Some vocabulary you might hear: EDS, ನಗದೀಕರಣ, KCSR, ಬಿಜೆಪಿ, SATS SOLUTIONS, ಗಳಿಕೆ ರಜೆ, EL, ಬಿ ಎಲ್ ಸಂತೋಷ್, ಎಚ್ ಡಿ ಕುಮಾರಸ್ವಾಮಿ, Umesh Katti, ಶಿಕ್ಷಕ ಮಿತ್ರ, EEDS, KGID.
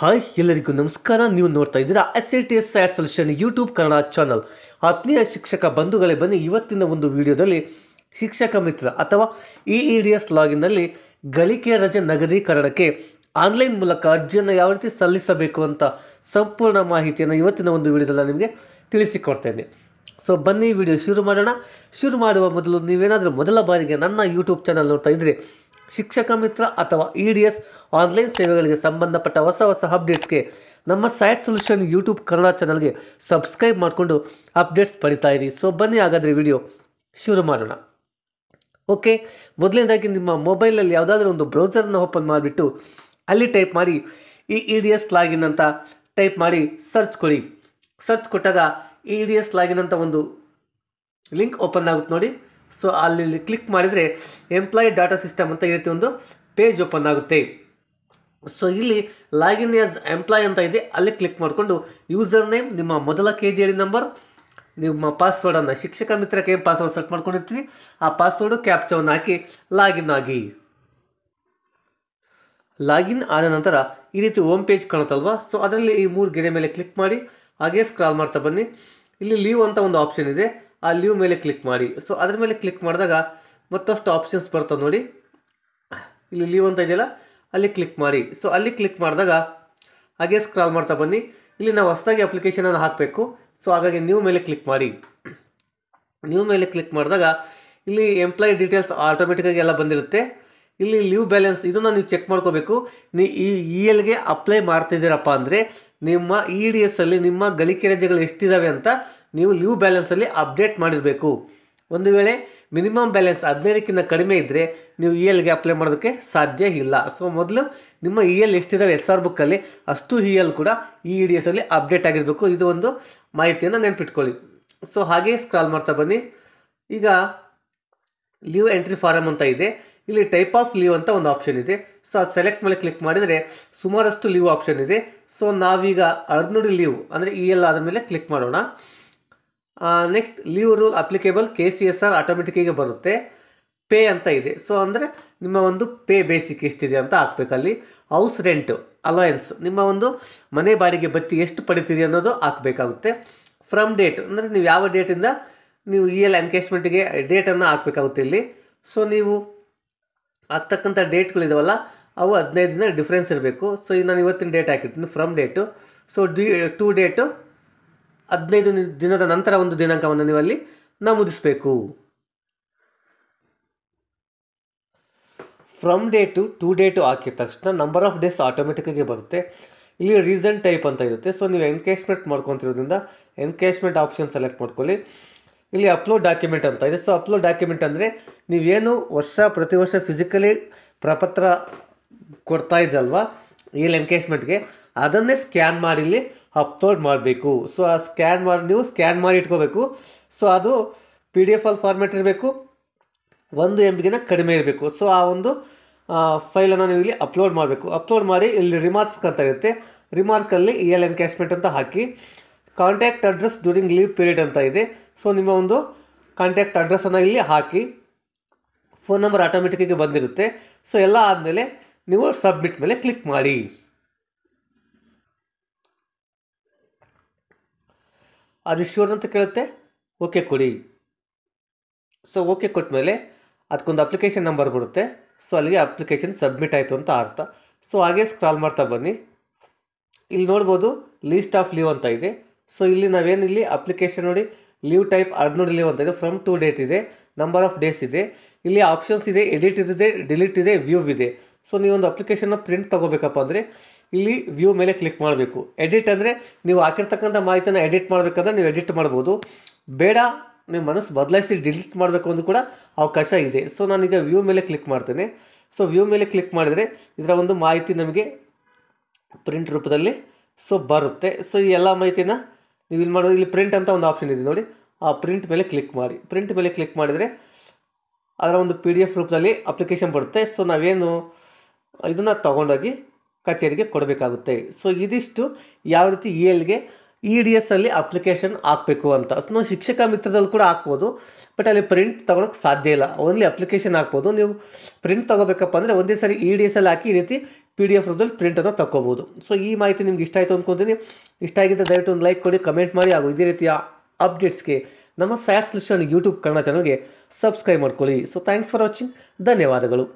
Hi ಎಲ್ಲರಿಗೂ ನಮಸ್ಕಾರ. ನೀವು ನೋಡ್ತಾ ಇದ್ದೀರಾ SATS SATS solution YouTube Kannada channel. ಆತ್ಮೀಯ ಶಿಕ್ಷಕ ಬಂಧುಗಳೇ, ಬನ್ನಿ ಇವತ್ತಿನ ಒಂದು ವಿಡಿಯೋದಲ್ಲಿ ಶಿಕ್ಷಕ ಮಿತ್ರ ಅಥವಾ EEDS ಲಾಗಿನ್ನಲ್ಲಿ ಗಳಿಕೆ ರಜೆ ನಗದೀಕರಣಕ್ಕೆ ಆನ್ಲೈನ್ ಮೂಲಕ ಅರ್ಜಿಯನ್ನು ಯಾವ ರೀತಿ ಸಲ್ಲಿಸಬೇಕು ಅಂತ ಸಂಪೂರ್ಣ ಮಾಹಿತಿಯನ್ನು ಇವತ್ತಿನ ಒಂದು ವಿಡಿಯೋದಲ್ಲಿ ನಿಮಗೆ ತಿಳಿಸಿಕೊಡ್ತೇನೆ. ಸೊ ಬನ್ನಿ ವಿಡಿಯೋ ಶುರು ಮಾಡೋಣ. ಶುರು ಮಾಡುವ ಮೊದಲು ನೀವೇನಾದರೂ ಮೊದಲ ಬಾರಿಗೆ ನನ್ನ ಯೂಟ್ಯೂಬ್ ಚಾನಲ್ ನೋಡ್ತಾ ಇದ್ದರೆ ಶಿಕ್ಷಕ ಮಿತ್ರ ಅಥವಾ EDS ಆನ್ಲೈನ್ ಸೇವೆಗಳಿಗೆ ಸಂಬಂಧಪಟ್ಟ ಹೊಸ ಹೊಸ ಅಪ್ಡೇಟ್ಸ್ಗೆ ನಮ್ಮ ಸ್ಯಾಟ್ಸ್ ಸೊಲ್ಯೂಷನ್ ಯೂಟ್ಯೂಬ್ ಕನ್ನಡ ಚಾನಲ್ಗೆ ಸಬ್ಸ್ಕ್ರೈಬ್ ಮಾಡಿಕೊಂಡು ಅಪ್ಡೇಟ್ಸ್ ಪಡಿತಾ ಇರಿ. ಸೊ ಬನ್ನಿ ಹಾಗಾದರೆ ವಿಡಿಯೋ ಶುರು ಮಾಡೋಣ. ಓಕೆ, ಮೊದಲನೇದಾಗಿ ನಿಮ್ಮ ಮೊಬೈಲಲ್ಲಿ ಯಾವುದಾದ್ರೂ ಒಂದು ಬ್ರೌಸರ್ನ ಓಪನ್ ಮಾಡಿಬಿಟ್ಟು ಅಲ್ಲಿ ಟೈಪ್ ಮಾಡಿ EEDS ಲಾಗಿನ್ ಅಂತ ಟೈಪ್ ಮಾಡಿ ಸರ್ಚ್ ಕೊಡಿ. ಸರ್ಚ್ ಕೊಟ್ಟಾಗ EEDS ಲಾಗಿನ್ ಅಂತ ಒಂದು ಲಿಂಕ್ ಓಪನ್ ಆಗುತ್ತೆ ನೋಡಿ. ಸೊ ಅಲ್ಲಿ ಕ್ಲಿಕ್ ಮಾಡಿದರೆ ಎಂಪ್ಲಾಯಿ ಡಾಟಾ ಸಿಸ್ಟಮ್ ಅಂತ ಈ ರೀತಿ ಒಂದು ಪೇಜ್ ಓಪನ್ ಆಗುತ್ತೆ. ಸೊ ಇಲ್ಲಿ ಲಾಗಿನ್ ಆಸ್ ಎಂಪ್ಲಾಯ್ ಅಂತ ಇದೆ, ಅಲ್ಲಿ ಕ್ಲಿಕ್ ಮಾಡಿಕೊಂಡು ಯೂಸರ್ ನೇಮ್, ನಿಮ್ಮ ಮೊದಲ KGID ನಂಬರ್, ನಿಮ್ಮ ಪಾಸ್ವರ್ಡನ್ನು, ಶಿಕ್ಷಕ ಮಿತ್ರಕ್ಕೆ ಏನು ಪಾಸ್ವರ್ಡ್ ಸೆಟ್ ಮಾಡ್ಕೊಂಡಿರ್ತೀವಿ ಆ ಪಾಸ್ವರ್ಡು ಕ್ಯಾಪ್ಚಾವನ್ನು ಹಾಕಿ ಲಾಗಿನ್ ಆಗಿ. ಲಾಗಿನ್ ಆದ ನಂತರ ಈ ರೀತಿ ಹೋಮ್ ಪೇಜ್ ಕಾಣುತ್ತಲ್ವ, ಸೊ ಅದರಲ್ಲಿ ಈ 3 ಗೆರೆ ಮೇಲೆ ಕ್ಲಿಕ್ ಮಾಡಿ ಹಾಗೆ ಸ್ಕ್ರಾಲ್ ಮಾಡ್ತಾ ಬನ್ನಿ. ಇಲ್ಲಿ ಲೀವ್ ಅಂತ ಒಂದು ಆಪ್ಷನ್ ಇದೆ, ಆ ಲೀವ್ ಮೇಲೆ ಕ್ಲಿಕ್ ಮಾಡಿ. ಸೊ ಅದ್ರ ಮೇಲೆ ಕ್ಲಿಕ್ ಮಾಡಿದಾಗ ಮತ್ತಷ್ಟು ಆಪ್ಷನ್ಸ್ ಬರ್ತವೆ ನೋಡಿ. ಇಲ್ಲಿ ಲೀವ್ ಅಂತ ಇದೆಯಲ್ಲ, ಅಲ್ಲಿ ಕ್ಲಿಕ್ ಮಾಡಿ. ಸೊ ಅಲ್ಲಿ ಕ್ಲಿಕ್ ಮಾಡಿದಾಗ ಹಾಗೆ ಸ್ಕ್ರಾಲ್ ಮಾಡ್ತಾ ಬನ್ನಿ. ಇಲ್ಲಿ ನಾವು ಹೊಸದಾಗಿ ಅಪ್ಲಿಕೇಶನನ್ನು ಹಾಕಬೇಕು, ಸೊ ಹಾಗಾಗಿ ನ್ಯೂ ಮೇಲೆ ಕ್ಲಿಕ್ ಮಾಡಿ. ನ್ಯೂ ಮೇಲೆ ಕ್ಲಿಕ್ ಮಾಡಿದಾಗ ಇಲ್ಲಿ ಎಂಪ್ಲಾಯಿ ಡೀಟೇಲ್ಸ್ ಆಟೋಮೆಟಿಕ್ಕಾಗಿ ಎಲ್ಲ ಬಂದಿರುತ್ತೆ. ಇಲ್ಲಿ ಲೀವ್ ಬ್ಯಾಲೆನ್ಸ್ ಇದನ್ನು ನೀವು ಚೆಕ್ ಮಾಡ್ಕೋಬೇಕು. ನೀವು ELಗೆ ಅಪ್ಲೈ ಮಾಡ್ತಿದ್ದೀರಪ್ಪ ಅಂದರೆ ನಿಮ್ಮ EDSಲ್ಲಿ ನಿಮ್ಮ ಗಳಿಕೆ ರಜೆಗಳು ಎಷ್ಟಿದ್ದಾವೆ ಅಂತ ನೀವು ಲೀವ್ ಬ್ಯಾಲೆನ್ಸಲ್ಲಿ ಅಪ್ಡೇಟ್ ಮಾಡಿರಬೇಕು. ಒಂದು ವೇಳೆ ಮಿನಿಮಮ್ ಬ್ಯಾಲೆನ್ಸ್ 15ಕ್ಕಿಂತ ಕಡಿಮೆ ಇದ್ದರೆ ನೀವು ELಗೆ ಅಪ್ಲೈ ಮಾಡೋದಕ್ಕೆ ಸಾಧ್ಯ ಇಲ್ಲ. ಸೊ ಮೊದಲು ನಿಮ್ಮ EL ಎಷ್ಟಿದ್ದಾವೆ SR ಬುಕ್ಕಲ್ಲಿ ಅಷ್ಟು EL ಕೂಡ EEDSಲ್ಲಿ ಅಪ್ಡೇಟ್ ಆಗಿರಬೇಕು. ಇದು ಒಂದು ಮಾಹಿತಿಯನ್ನು ನೆನಪಿಟ್ಕೊಳ್ಳಿ. ಸೊ ಹಾಗೆ ಸ್ಕ್ರಾಲ್ ಮಾಡ್ತಾ ಬನ್ನಿ. ಈಗ ಲೀವ್ ಎಂಟ್ರಿ ಫಾರಮ್ ಅಂತ ಇದೆ, ಇಲ್ಲಿ ಟೈಪ್ ಆಫ್ ಲೀವ್ ಅಂತ ಒಂದು ಆಪ್ಷನ್ ಇದೆ. ಸೊ ಅದು ಸೆಲೆಕ್ಟ್ ಮೇಲೆ ಕ್ಲಿಕ್ ಮಾಡಿದರೆ ಸುಮಾರಷ್ಟು ಲೀವ್ ಆಪ್ಷನ್ ಇದೆ. ಸೊ ನಾವೀಗ ಅರ್ನುಡಿ ಲೀವ್ ಅಂದರೆ EL ಆದ ಮೇಲೆ ಕ್ಲಿಕ್ ಮಾಡೋಣ. Next leave rule applicable KCSR ಆಟೋಮೆಟಿಕ್ಕಿಗೆ ಬರುತ್ತೆ. ಪೇ ಅಂತ ಇದೆ, ಸೊ ಅಂದರೆ ನಿಮ್ಮ ಒಂದು ಪೇ ಬೇಸಿಕ್ ಎಷ್ಟಿದೆ ಅಂತ ಹಾಕಬೇಕಲ್ಲಿ. ಹೌಸ್ ರೆಂಟ್ ಅಲೋಯನ್ಸ್, ನಿಮ್ಮ ಒಂದು ಮನೆ ಬಾಡಿಗೆ ಬತ್ತಿ ಎಷ್ಟು ಪಡಿತೀರಿ ಅನ್ನೋದು ಹಾಕಬೇಕಾಗುತ್ತೆ. ಫ್ರಮ್ ಡೇಟ್ ಅಂದರೆ ನೀವು ಯಾವ ಡೇಟಿಂದ ನೀವು EL ಎನ್ಕ್ಯಾಶ್ಮೆಂಟಿಗೆ ಡೇಟನ್ನು ಹಾಕಬೇಕಾಗುತ್ತೆ ಇಲ್ಲಿ. ಸೊ ನೀವು ಆಗ್ತಕ್ಕಂಥ ಡೇಟ್ಗಳಿದಾವಲ್ಲ ಅವು 15 ದಿನ ಡಿಫ್ರೆನ್ಸ್ ಇರಬೇಕು. ಸೊ ಈಗ ನಾನು ಇವತ್ತಿನ ಡೇಟ್ ಹಾಕಿರ್ತೀನಿ from date. So to date 15 ದಿನದ ನಂತರ ಒಂದು ದಿನಾಂಕವನ್ನು ನೀವು ಅಲ್ಲಿ ನಮೂದಿಸಬೇಕು. ಫ್ರಮ್ ಡೇಟು ಟು ಡೇಟು ಹಾಕಿದ ತಕ್ಷಣ ನಂಬರ್ ಆಫ್ ಡೇಸ್ ಆಟೋಮೆಟಿಕ್ಕಾಗಿ ಬರುತ್ತೆ. ಇಲ್ಲಿ ರೀಸನ್ ಟೈಪ್ ಅಂತ ಇರುತ್ತೆ. ಸೊ ನೀವು ಎನ್ಕ್ಯಾಶ್ಮೆಂಟ್ ಮಾಡ್ಕೊತಿರೋದ್ರಿಂದ ಎನ್ಕ್ಯಾಶ್ಮೆಂಟ್ ಆಪ್ಷನ್ ಸೆಲೆಕ್ಟ್ ಮಾಡ್ಕೊಳ್ಳಿ. ಇಲ್ಲಿ ಅಪ್ಲೋಡ್ ಡಾಕ್ಯುಮೆಂಟ್ ಅಂತ ಇದೆ. ಸೊ ಅಪ್ಲೋಡ್ ಡಾಕ್ಯುಮೆಂಟ್ ಅಂದರೆ ನೀವೇನು ಪ್ರತಿ ವರ್ಷ ಫಿಸಿಕಲಿ ಪ್ರಪತ್ರ ಕೊಡ್ತಾ ಇದ್ದಲ್ವ EL ಎನ್ಕ್ಯಾಶ್ಮೆಂಟ್ಗೆ, ಅದನ್ನೇ ಸ್ಕ್ಯಾನ್ ಮಾಡಿ ಇಲ್ಲಿ ಅಪ್ಲೋಡ್ ಮಾಡಬೇಕು. ಸೊ ಆ ನೀವು ಸ್ಕ್ಯಾನ್ ಮಾಡಿ ಇಟ್ಕೋಬೇಕು. ಸೊ ಅದು PDF ಫಾರ್ಮ್ಯಾಟ್ ಇರಬೇಕು, 1 MBಗಿನ ಕಡಿಮೆ ಇರಬೇಕು. ಸೊ ಆ ಒಂದು ಫೈಲನ್ನು ನೀವು ಇಲ್ಲಿ ಅಪ್ಲೋಡ್ ಮಾಡಬೇಕು. ಅಪ್ಲೋಡ್ ಮಾಡಿ ಇಲ್ಲಿ ರಿಮಾರ್ಕ್ಸ್ ಅಂತ ಇರುತ್ತೆ, ರಿಮಾರ್ಕಲ್ಲಿ EL ಎನ್ಕ್ಯಾಶ್ಮೆಂಟ್ ಅಂತ ಹಾಕಿ. Contact address during leave period ಅಂತ ಇದೆ. ಸೊ ನಿಮ್ಮ ಒಂದು ಕಾಂಟ್ಯಾಕ್ಟ್ ಅಡ್ರೆಸ್ಸನ್ನು ಇಲ್ಲಿ ಹಾಕಿ. ಫೋನ್ ನಂಬರ್ ಆಟೋಮೆಟಿಕ್ಕಾಗಿ ಬಂದಿರುತ್ತೆ. ಸೊ ಎಲ್ಲ ಆದಮೇಲೆ ನೀವು ಸಬ್ಮಿಟ್ ಮೇಲೆ ಕ್ಲಿಕ್ ಮಾಡಿ. ಅದು ಶೂರ್ ಅಂತ ಕೇಳುತ್ತೆ, ಓಕೆ ಕೊಡಿ. ಸೊ ಓಕೆ ಕೊಟ್ಟ ಮೇಲೆ ಅದಕ್ಕೊಂದು ಅಪ್ಲಿಕೇಶನ್ ನಂಬರ್ ಬರುತ್ತೆ. ಸೊ ಅಲ್ಲಿಗೆ ಅಪ್ಲಿಕೇಶನ್ ಸಬ್ಮಿಟ್ ಆಯಿತು ಅಂತ ಅರ್ಥ. ಸೊ ಹಾಗೆ ಸ್ಕ್ರಾಲ್ ಮಾಡ್ತಾ ಬನ್ನಿ. ಇಲ್ಲಿ ನೋಡ್ಬೋದು ಲೀಸ್ಟ್ ಆಫ್ ಲೀವ್ ಅಂತ ಇದೆ. ಸೊ ಇಲ್ಲಿ ನಾವೇನಿಲ್ಲಿ ಅಪ್ಲಿಕೇಶನ್ ನೋಡಿ ಲೀವ್ ಟೈಪ್ ಅರ್ನುಡ್ ಲೀವ್ ಅಂತ ಇದೆ. ಫ್ರಮ್ ಟು ಡೇಟ್ ಇದೆ, ನಂಬರ್ ಆಫ್ ಡೇಸ್ ಇದೆ, ಇಲ್ಲಿ ಆಪ್ಷನ್ಸ್ ಇದೆ, ಎಡಿಟ್ ಇದೆ, ಡಿಲೀಟ್ ಇದೆ, ವ್ಯೂ ಇದೆ. ಸೊ ನೀವೊಂದು ಅಪ್ಲಿಕೇಶನ್ನ ಪ್ರಿಂಟ್ ತೊಗೋಬೇಕಪ್ಪ ಅಂದರೆ ಇಲ್ಲಿ ವ್ಯೂ ಮೇಲೆ ಕ್ಲಿಕ್ ಮಾಡಬೇಕು. ಎಡಿಟ್ ಅಂದರೆ ನೀವು ಹಾಕಿರ್ತಕ್ಕಂಥ ಮಾಹಿತಿಯನ್ನು ಎಡಿಟ್ ಮಾಡಬೇಕಂದ್ರೆ ನೀವು ಎಡಿಟ್ ಮಾಡ್ಬೋದು. ಬೇಡ ನಿಮ್ಮ ಮನಸ್ಸು ಬದಲಾಯಿಸಿ ಡಿಲೀಟ್ ಮಾಡಬೇಕು ಅಂದು ಕೂಡ ಅವಕಾಶ ಇದೆ. ಸೊ ನಾನೀಗ ವ್ಯೂ ಮೇಲೆ ಕ್ಲಿಕ್ ಮಾಡ್ತೇನೆ. ಸೊ ವ್ಯೂ ಮೇಲೆ ಕ್ಲಿಕ್ ಮಾಡಿದರೆ ಇದರ ಒಂದು ಮಾಹಿತಿ ನಮಗೆ ಪ್ರಿಂಟ್ ರೂಪದಲ್ಲಿ ಸೊ ಬರುತ್ತೆ. ಸೊ ಈ ಎಲ್ಲ ಮಾಹಿತಿನ ನೀವು ಇಲ್ಲಿ ಮಾಡೋದು, ಇಲ್ಲಿ ಪ್ರಿಂಟ್ ಅಂತ ಒಂದು ಆಪ್ಷನ್ ಇದೆ ನೋಡಿ, ಆ ಪ್ರಿಂಟ್ ಮೇಲೆ ಕ್ಲಿಕ್ ಮಾಡಿ. ಪ್ರಿಂಟ್ ಮೇಲೆ ಕ್ಲಿಕ್ ಮಾಡಿದರೆ ಅದರ ಒಂದು PDF ರೂಪದಲ್ಲಿ ಅಪ್ಲಿಕೇಶನ್ ಬರುತ್ತೆ. ಸೊ ನಾವೇನು ಇದನ್ನು ತಗೊಂಡೋಗಿ ಕಚೇರಿಗೆ ಕೊಡಬೇಕಾಗುತ್ತೆ. ಸೊ ಇದಿಷ್ಟು ಯಾವ ರೀತಿ ELಗೆ EDS ಅಲ್ಲಿ ಅಪ್ಲಿಕೇಶನ್ ಹಾಕಬೇಕು ಅಂತ ನೀವು ಶಿಕ್ಷಕ ಮಿತ್ರದಲ್ಲಿ ಕೂಡ ಹಾಕಬಹುದು ಬಟ್ ಅಲ್ಲಿ ಪ್ರಿಂಟ್ ತಗೊಳ್ಳೋಕೆ ಸಾಧ್ಯ ಇಲ್ಲ ಓನ್ಲಿ ಅಪ್ಲಿಕೇಶನ್ ಹಾಕಬಹುದು ನೀವು ಪ್ರಿಂಟ್ ತಗೋಬೇಕಪ್ಪ ಅಂದ್ರೆ ಒಂದೇ ಸಾರಿ EDS ಅಲ್ಲಿ ಹಾಕಿ ಈ ರೀತಿ PDF ರೂಪದಲ್ಲಿ ಪ್ರಿಂಟ್ ಅನ್ನು ತಗೋಬಹುದು ಸೋ ಈ ಮಾಹಿತಿ ನಿಮಗೆ ಇಷ್ಟ ಆಯ್ತು ಅಂದ್ಕೊಂತೀನಿ ಇಷ್ಟ ಆಗಿದ್ರೆ ದಯವಿಟ್ಟು ಒಂದು ಲೈಕ್ ಕೊಡಿ ಕಮೆಂಟ್ ಮಾಡಿ ಹಾಗೂ ಇದೇ ರೀತಿಯ ಅಪ್ಡೇಟ್ಸ್ ಗೆ ನಮ್ಮ SATS solution YouTube Kannada channel ಗೆ ಸಬ್ಸ್ಕ್ರೈಬ್ ಮಾಡ್ಕೊಳ್ಳಿ ಸೋ ಥ್ಯಾಂಕ್ಸ್ ಫಾರ್ ವಾಚಿಂಗ್ ಧನ್ಯವಾದಗಳು।